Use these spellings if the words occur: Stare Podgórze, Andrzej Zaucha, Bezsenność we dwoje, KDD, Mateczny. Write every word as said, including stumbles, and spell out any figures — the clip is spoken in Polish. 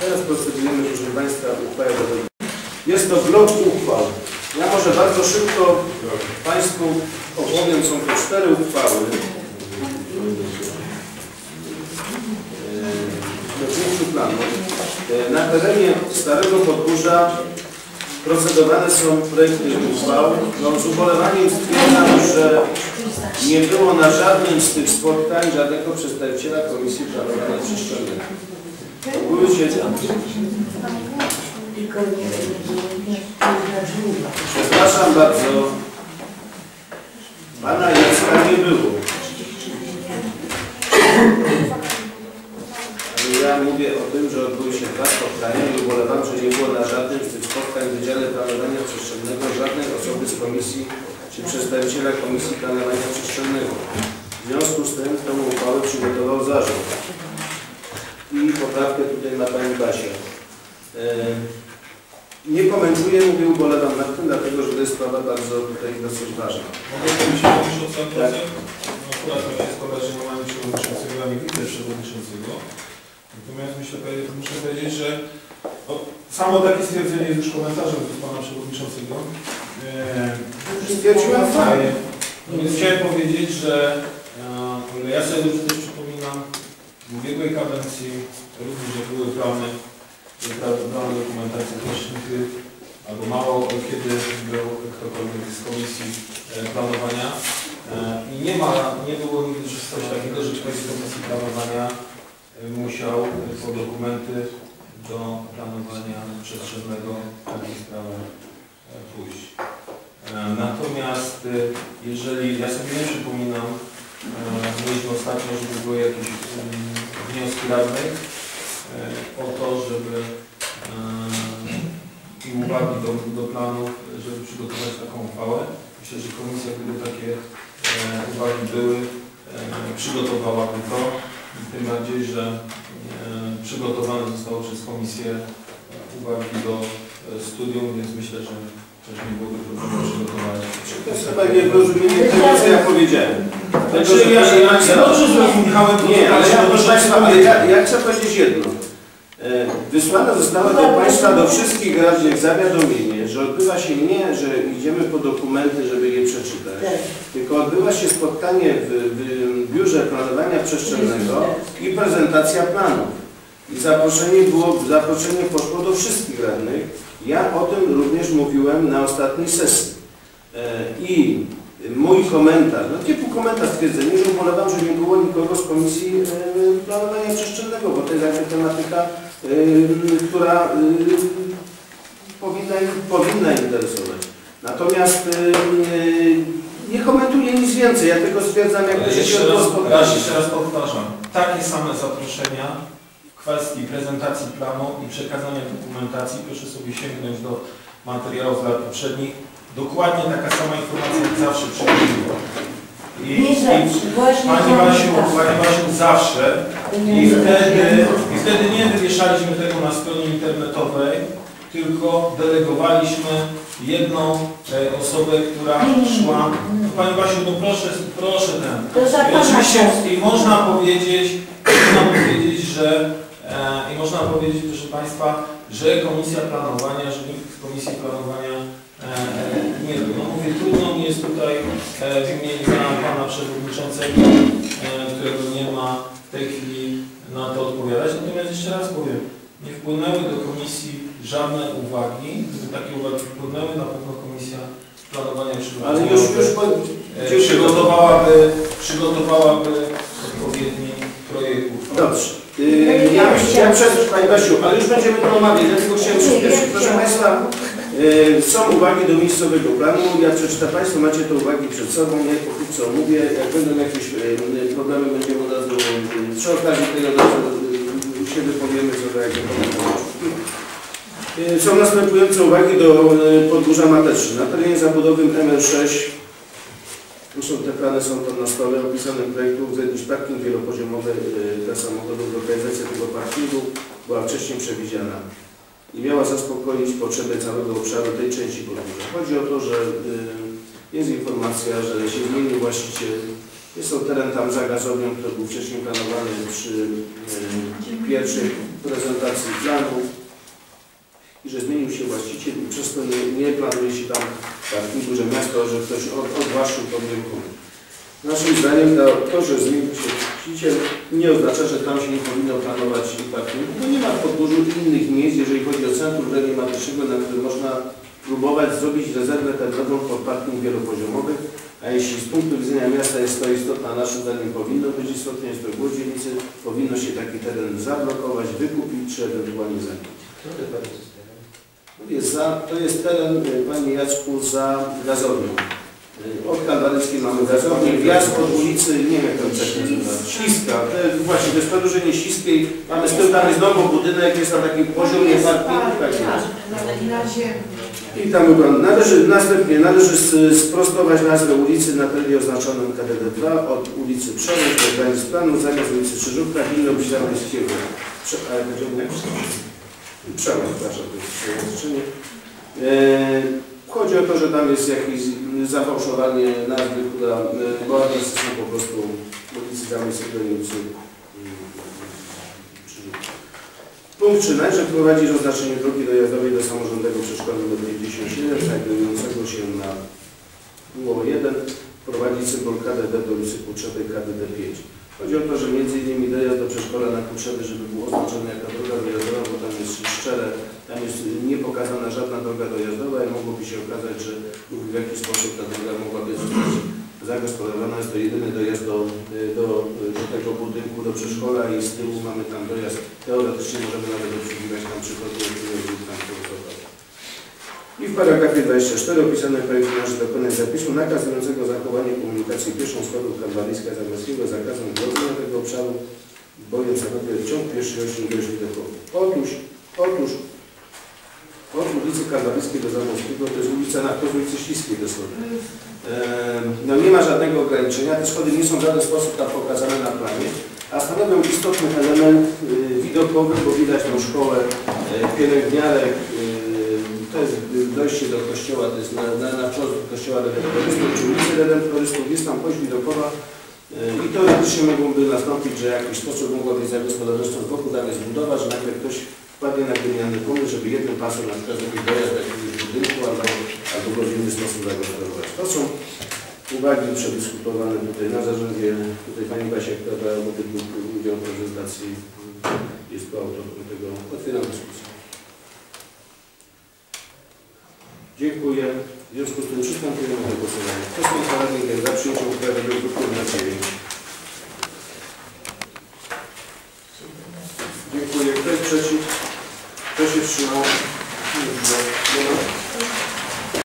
Teraz procedujemy, proszę Państwa, uchwałę. Jest to blok uchwał. Ja może bardzo szybko Państwu opowiem, są to cztery uchwały. Na terenie Starego Podgórza procedowane są projekty uchwał. No, z ubolewaniem stwierdzam, że nie było na żadnym z tych spotkań żadnego przedstawiciela Komisji Planowania Przestrzennego. Były się tam. Przepraszam bardzo. Pana Jacka nie było. Ja mówię o tym, że odbyły się dwa spotkania i ubolewam, że nie było na żadnym z tych spotkań w Wydziale Planowania Przestrzennego żadnej osoby z komisji czy przedstawiciela Komisji Planowania Przestrzennego. W związku z tym tę uchwałę przygotował zarząd. I poprawkę tutaj ma Pani Basia. Nie komentuję, mówię, ubolewam nad tym, dlatego że to jest sprawa bardzo tutaj dosyć ważna. Mogę powiedzieć o tym, co tak? No akurat to jest sprawa, że nie mamy przewodniczącego, ani widzę przewodniczącego. Natomiast myślę, muszę powiedzieć, że no, samo takie stwierdzenie jest już komentarzem do Pana Przewodniczącego. Eee, Stwierdziłem fajnie. No, więc chciałem powiedzieć, że e, ja sobie dużo też przypominam w ubiegłej kadencji, również że były plany, plany dokumentacji technicznej, albo mało kiedy był ktokolwiek z Komisji Planowania. E, I nie ma, nie było nigdy coś takiego, że ktoś z Komisji Planowania musiał po dokumenty do planowania przestrzennego takiej sprawy pójść. Natomiast jeżeli, ja sobie nie przypominam, mieliśmy ostatnio, żeby były jakieś wnioski radnych o to, żeby i uwagi do, do planów, żeby przygotować taką uchwałę. Myślę, że komisja, gdyby takie uwagi były, przygotowałaby to. Tym bardziej, że e, przygotowane zostało przez komisję uwagi do e, studium, więc myślę, że też nie byłoby problemu przygotować. To jest chyba nie zrozumienie tego, co ja powiedziałem. Znaczy, ja się dobrze zrozumiałem, nie, ale ja, proszę Państwa, ale ja, ja chcę powiedzieć jedno. E, wysłane zostało do Państwa, do wszystkich radnych zawiadomienie, że odbywa się nie, że idziemy po dokumenty, żeby je przeczytać, tylko odbywa się spotkanie w, w Biurze Planowania Przestrzennego i prezentacja planów. I zaproszenie, było, zaproszenie poszło do wszystkich radnych. Ja o tym również mówiłem na ostatniej sesji. E, I mój komentarz, no typu komentarz stwierdzenie, że ubolewam, że nie było nikogo z Komisji e, Planowania Przestrzennego, bo to jest jakby tematyka, e, która e, powinna, powinna interesować. Natomiast e, nie komentuję nic więcej, ja tylko stwierdzam, jak się się spotkanie. Ja jeszcze raz powtarzam, takie same zaproszenia w kwestii prezentacji planu i przekazania dokumentacji, proszę sobie sięgnąć do materiałów z lat poprzednich. Dokładnie taka sama informacja jak zawsze przychodziła. I, i Pani Basiu, Pani Basiu zawsze i wtedy, i wtedy nie wywieszaliśmy tego na stronie internetowej, tylko delegowaliśmy jedną e, osobę, która szła. Pani Basiu, no proszę, proszę ten. Oczywiście i można powiedzieć, można powiedzieć, że e, i można powiedzieć, proszę Państwa, że komisja planowania, że nikt z komisji planowania E, nie wiem, no mówię, trudno mi jest tutaj e, w imieniu Pana Przewodniczącego, e, którego nie ma w tej chwili na to odpowiadać. Natomiast jeszcze raz powiem, nie wpłynęły do Komisji żadne uwagi. Gdyby takie uwagi wpłynęły, na pewno Komisja Planowania Przygotowania ale już, już pan... e, przygotowałaby, przygotowałaby odpowiedni projekt uchwały. Dobrze. Yy, ja chciałem przesłać Pani Basiu, ale już będziemy to omawiać, dlatego chciałem przyspieszyć. Proszę Państwa, są uwagi do miejscowego planu, ja przeczytam Państwu, macie te uwagi przed sobą, ja pokrótce omówię, jak będą jakieś problemy, będziemy od razu, przy okazji tego od razu się wypowiemy, co do jakiego są następujące uwagi do Podgórza Mateczny. Na terenie zabudowym M N sześć, tu są te plany, są tam na stole, opisane projektu, uwzględnić parking wielopoziomowy dla samochodów, lokalizacja tego parkingu była wcześniej przewidziana i miała zaspokoić potrzeby całego obszaru tej części podgórza. Chodzi o to, że y, jest informacja, że się zmienił właściciel. Jest to teren tam za gazownią, który był wcześniej planowany przy y, pierwszej prezentacji planu. zmienił się właściciel i przez to nie, nie planuje się tam tak duże miasto, że ktoś od, odwłaszczył pod rynku. Naszym zdaniem to, że zmienił się właściciel, nie oznacza, że tam się nie powinno planować parkingu. No nie ma w Podgórzu innych miejsc, jeżeli chodzi o centrum regionu Matecznego, na którym można próbować zrobić rezerwę terenową pod parking wielopoziomowy, a jeśli z punktu widzenia miasta jest to istotne, a naszym zdaniem powinno być istotne, jest to głos dzielnicy, powinno się taki teren zablokować, wykupić czy ewentualnie zakupić. Jest za, to jest teren, Panie Jacku, za gazownią. Od Kalwaryckiej mamy gazownię, wjazd od ulicy, nie wiem, tam coś nazywa, Śliska, to, właśnie, to jest podróżenie Śliskiej, mamy z tyłu, tam jest znowu budynek, jest na takim poziomie parkingu, tak i tam wygląda. Należy, następnie należy sprostować nazwę ulicy na terenie oznaczonym K D D dwa od ulicy Przełęcz do granic planu, zamiast ulicy Krzyżówka, winno być tam jest kierunek. Przełęcz, przepraszam, to jest oznaczenie. Chodzi o to, że tam jest jakieś zafałszowanie nazwy, która była dostępna po prostu ulicy, tam jest ulicy. Punkt trzynasty, że wprowadzić oznaczenie drogi dojazdowej do samorządnego przedszkola nr pięćdziesiąt siedem, znajdującego się na U O jeden, wprowadzić symbol K D D do ulicy Kuczewskiej K D D pięć. Chodzi o to, że między innymi dojazd do przedszkola na Kuczewie, żeby był oznaczony jako droga dojazdowa, bo tam jest szczere, tam jest niepokazana żadna droga dojazdowa i mogłoby się okazać, że w jakiś sposób ta droga mogłaby zostać zagospodarowana. Jest to jedyny dojazd do, do, do tego budynku, do przedszkola i z tyłu mamy tam dojazd. Teoretycznie możemy nawet obsługiwać tam przychodnie, które tam pozostały. I w paragrafie dwudziestym czwartym opisany projekt należy dokonać zapisu nakazującego zachowanie komunikacji pieszą z kodu Kalwaryjska Zamorskiego zakazem drogowego tego obszaru, bowiem zachowuje ciąg pieszy osiemdziesiąt dekową. Otóż, otóż od ulicy Kalwaryjskiej do Zamorskiego to jest ulica na ulicy Śliskiej dosłownie. No nie ma żadnego ograniczenia, te schody nie są w żaden sposób tam pokazane na planie, a stanowią istotny element widokowy, bo widać tą szkołę pielęgniarek. To jest dojście do kościoła, to jest na, na, na wprost do kościoła redemptorystów, czy ulicy redemptorystów, jest tam kość widokowa yy, i teoretycznie mogłoby nastąpić, że jakiś sposób mogła być zagospodarowawcą wokół, tam jest budowa, że nagle ktoś wpadnie na genialny pomysł, żeby jednym pasem na przykład zrobić dojazd do jakiegoś budynku albo, albo w rodzinny sposób zagospodarować. To są uwagi przedyskutowane tutaj na zarządzie. Tutaj Pani Basia, która brała udział w prezentacji, jest współautorem tego. Otwieram dyskusję. Dziękuję. W związku z tym przystępujemy do głosowania. Kto z państwa radnych jest za przyjęciem uchwały do druku nr dziewięć? Dziękuję. Kto jest przeciw? Kto się wstrzymał?